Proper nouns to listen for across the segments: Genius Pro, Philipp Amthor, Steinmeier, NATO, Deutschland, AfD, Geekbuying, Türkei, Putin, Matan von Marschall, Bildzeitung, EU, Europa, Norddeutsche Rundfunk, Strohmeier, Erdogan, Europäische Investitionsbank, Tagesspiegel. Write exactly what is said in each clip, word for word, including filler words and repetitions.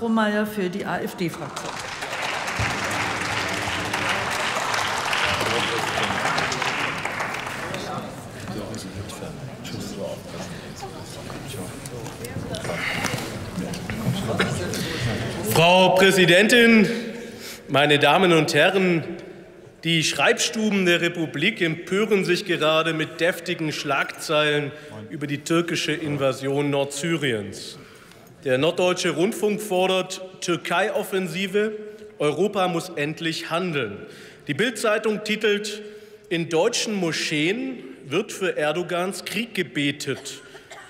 Strohmeier für die AfD-Fraktion. Frau Präsidentin, meine Damen und Herren! Die Schreibstuben der Republik empören sich gerade mit deftigen Schlagzeilen über die türkische Invasion Nordsyriens. Der Norddeutsche Rundfunk fordert Türkei-Offensive, Europa muss endlich handeln. Die Bildzeitung titelt: In deutschen Moscheen wird für Erdogans Krieg gebetet.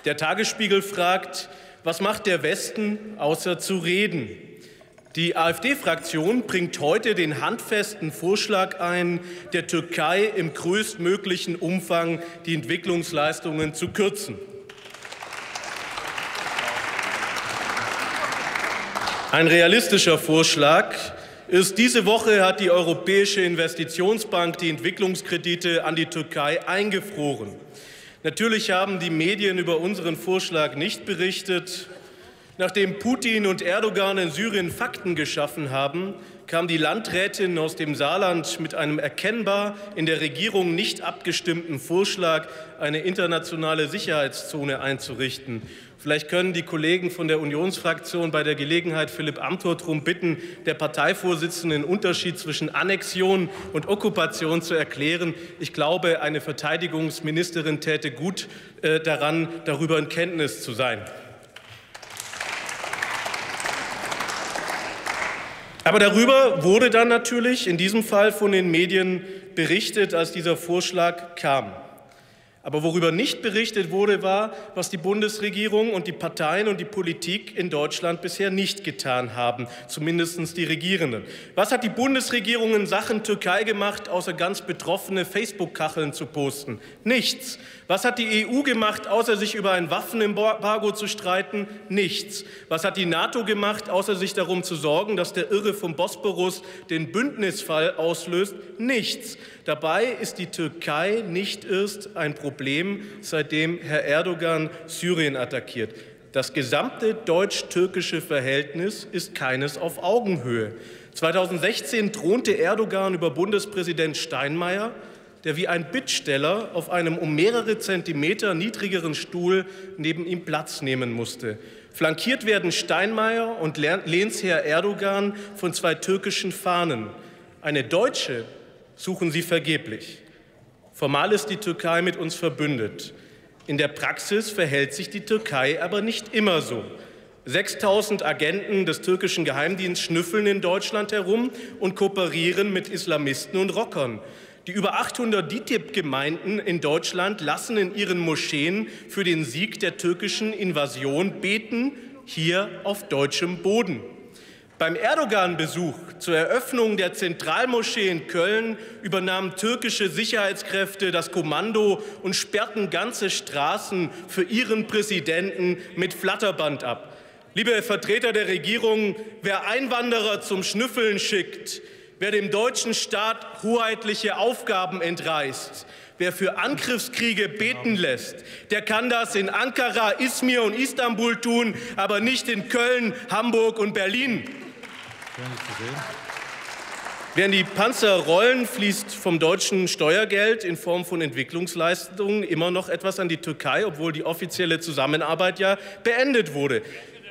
Der Tagesspiegel fragt: Was macht der Westen, außer zu reden? Die AfD-Fraktion bringt heute den handfesten Vorschlag ein, der Türkei im größtmöglichen Umfang die Entwicklungsleistungen zu kürzen. Ein realistischer Vorschlag ist: Diese Woche hat die Europäische Investitionsbank die Entwicklungskredite an die Türkei eingefroren. Natürlich haben die Medien über unseren Vorschlag nicht berichtet. Nachdem Putin und Erdogan in Syrien Fakten geschaffen haben, kam die Landrätin aus dem Saarland mit einem erkennbar in der Regierung nicht abgestimmten Vorschlag, eine internationale Sicherheitszone einzurichten. Vielleicht können die Kollegen von der Unionsfraktion bei der Gelegenheit Philipp Amthor darum bitten, der Parteivorsitzenden den Unterschied zwischen Annexion und Okkupation zu erklären. Ich glaube, eine Verteidigungsministerin täte gut äh, daran, darüber in Kenntnis zu sein. Aber darüber wurde dann natürlich in diesem Fall von den Medien berichtet, als dieser Vorschlag kam. Aber worüber nicht berichtet wurde, war, was die Bundesregierung und die Parteien und die Politik in Deutschland bisher nicht getan haben, zumindest die Regierenden. Was hat die Bundesregierung in Sachen Türkei gemacht, außer ganz betroffene Facebook-Kacheln zu posten? Nichts. Was hat die E U gemacht, außer sich über ein Waffenembargo zu streiten? Nichts. Was hat die NATO gemacht, außer sich darum zu sorgen, dass der Irre vom Bosporus den Bündnisfall auslöst? Nichts. Dabei ist die Türkei nicht erst ein Problem, seitdem Herr Erdogan Syrien attackiert. Das gesamte deutsch-türkische Verhältnis ist keines auf Augenhöhe. zweitausendsechzehn thronte Erdogan über Bundespräsident Steinmeier, der wie ein Bittsteller auf einem um mehrere Zentimeter niedrigeren Stuhl neben ihm Platz nehmen musste. Flankiert werden Steinmeier und Lehnsherr Erdogan von zwei türkischen Fahnen. Eine deutsche suchen sie vergeblich. Formal ist die Türkei mit uns verbündet. In der Praxis verhält sich die Türkei aber nicht immer so. sechstausend Agenten des türkischen Geheimdienstes schnüffeln in Deutschland herum und kooperieren mit Islamisten und Rockern. Die über achthundert D I T I B-Gemeinden in Deutschland lassen in ihren Moscheen für den Sieg der türkischen Invasion beten, hier auf deutschem Boden. Beim Erdogan-Besuch zur Eröffnung der Zentralmoschee in Köln übernahmen türkische Sicherheitskräfte das Kommando und sperrten ganze Straßen für ihren Präsidenten mit Flatterband ab. Liebe Vertreter der Regierung, wer Einwanderer zum Schnüffeln schickt, wer dem deutschen Staat hoheitliche Aufgaben entreißt, wer für Angriffskriege beten lässt, der kann das in Ankara, Izmir und Istanbul tun, aber nicht in Köln, Hamburg und Berlin. Während die Panzer rollen, fließt vom deutschen Steuergeld in Form von Entwicklungsleistungen immer noch etwas an die Türkei, obwohl die offizielle Zusammenarbeit ja beendet wurde.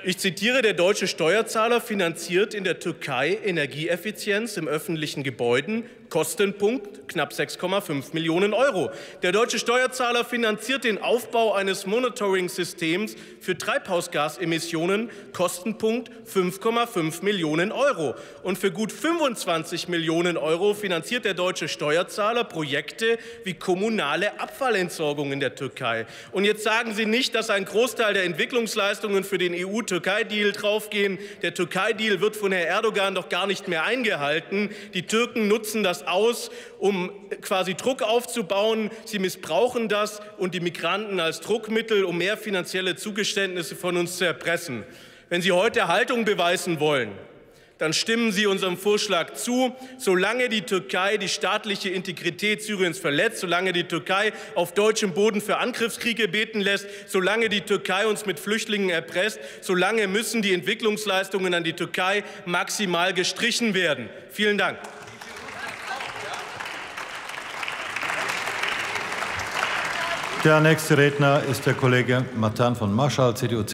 Ich zitiere: Der deutsche Steuerzahler finanziert in der Türkei Energieeffizienz im öffentlichen Gebäuden, Kostenpunkt knapp sechs Komma fünf Millionen Euro. Der deutsche Steuerzahler finanziert den Aufbau eines Monitoring-Systems für Treibhausgasemissionen, Kostenpunkt fünf Komma fünf Millionen Euro. Und für gut fünfundzwanzig Millionen Euro finanziert der deutsche Steuerzahler Projekte wie kommunale Abfallentsorgung in der Türkei. Und jetzt sagen Sie nicht, dass ein Großteil der Entwicklungsleistungen für den E U-Türkei-Deal draufgehen. Der Türkei-Deal wird von Herrn Erdogan doch gar nicht mehr eingehalten. Die Türken nutzen das aus, um quasi Druck aufzubauen. Sie missbrauchen das und die Migranten als Druckmittel, um mehr finanzielle Zugeständnisse von uns zu erpressen. Wenn Sie heute Haltung beweisen wollen, dann stimmen Sie unserem Vorschlag zu. Solange die Türkei die staatliche Integrität Syriens verletzt, solange die Türkei auf deutschem Boden für Angriffskriege beten lässt, solange die Türkei uns mit Flüchtlingen erpresst, solange müssen die Entwicklungsleistungen an die Türkei maximal gestrichen werden. Vielen Dank. Der nächste Redner ist der Kollege Matan von Marschall, C D U.